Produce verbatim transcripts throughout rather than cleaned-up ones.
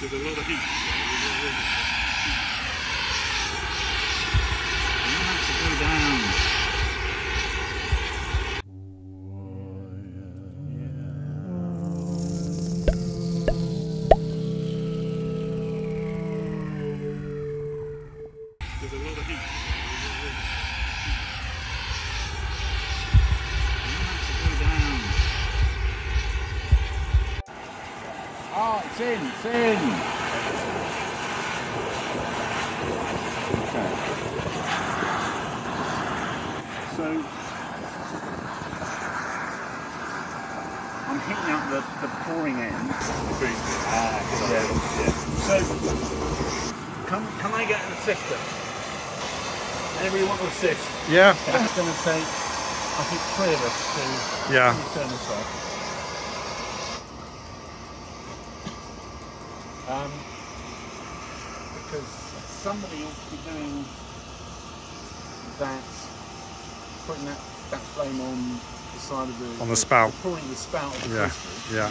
There's a lot of heat. You have to go down. There's a lot of heat. You have to go down. Oh, it's in, it's in. So, I'm heating up the, the pouring end. The green. Ah, yeah, yeah. So, can, can I get an assister? Anybody want to assist? Yeah. That's going to take, I think, three of us to yeah. turn this off. Um, because somebody ought to be doing that. Putting that, that flame on the side of the... On the spout. The, pouring the spout of the yeah. crucible. Yeah.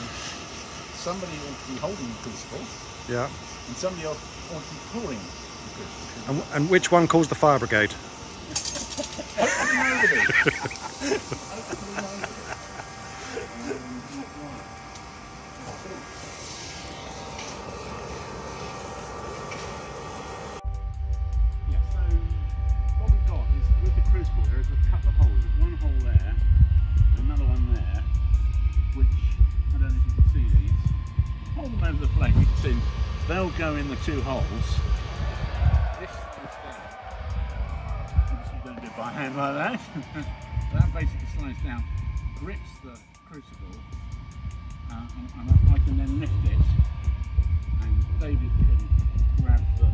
Somebody ought to be holding the crucible. Yeah. And somebody ought, ought to be pouring the crucible. And, and which one calls the fire brigade? Nobody. They'll go in the two holes. This is down. Obviously, don't do it by hand like that. That basically slides down, grips the crucible, uh, and, and I can then lift it. And David can grab the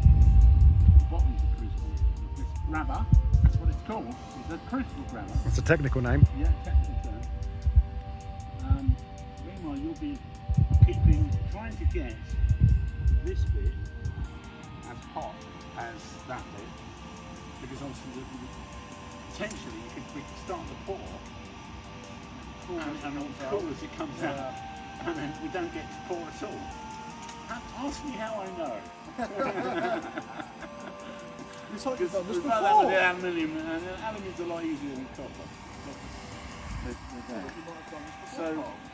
bottom of the crucible with this grabber. That's what it's called. It's a crucible grabber. It's a technical name. Yeah, technical term. Um, meanwhile, you'll be keeping, trying to get this bit as hot as that bit, because obviously potentially you could, we could start the pour and, and, and cool as it comes out, yeah. and then we don't get to pour at all. Ask me how I know. It's like it's aluminium, and aluminium's a lot easier than copper. So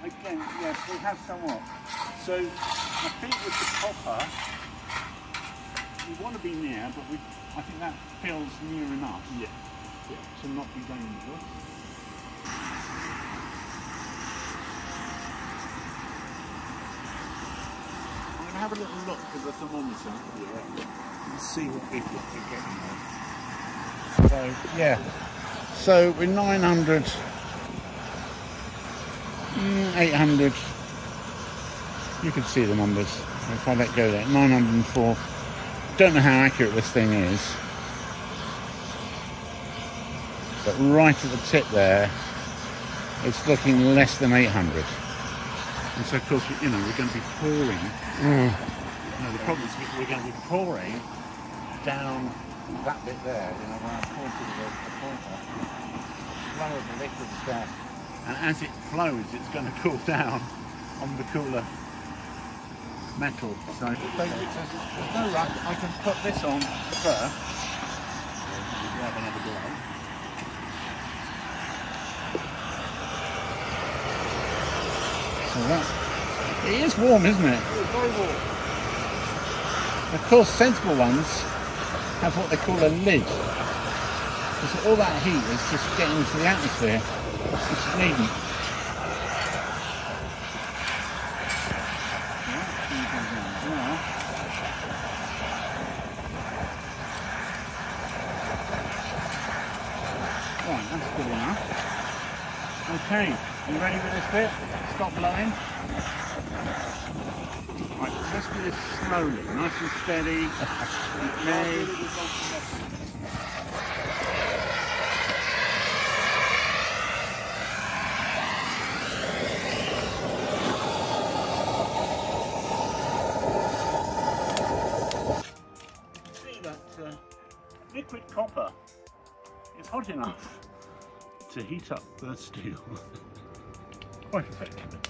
again, yes, we have somewhat. So I think with the copper, we want to be near, but we, I think that feels near enough. Yeah. yeah. To not be dangerous. I'm going to have a little look at the thermometer. Yeah. And see what we've got to get in there. So yeah. So we're nine hundred. eight hundred, you can see the numbers, if I let go there, nine hundred and four, don't know how accurate this thing is, but right at the tip there, it's looking less than eight hundred, and so of course, you know, we're going to be pouring, mm. you know, the problem is we're going to be pouring down that bit there, you know, when I pointed the, the pointer, lower the liquid stuff. And as it flows, it's going to cool down on the cooler metal. So, there's no rush. I can put this on first. Grab another glove. So that's. It is warm, isn't it? It's very warm. Of course, sensible ones have what they call a lid. Because all that heat is just getting into the atmosphere. It's needed. Right, that's good enough. Okay, are you ready for this bit? Stop blowing. Right, let's do this slowly, nice and steady. It may... Liquid copper is hot enough to heat up the steel. Quite effectively.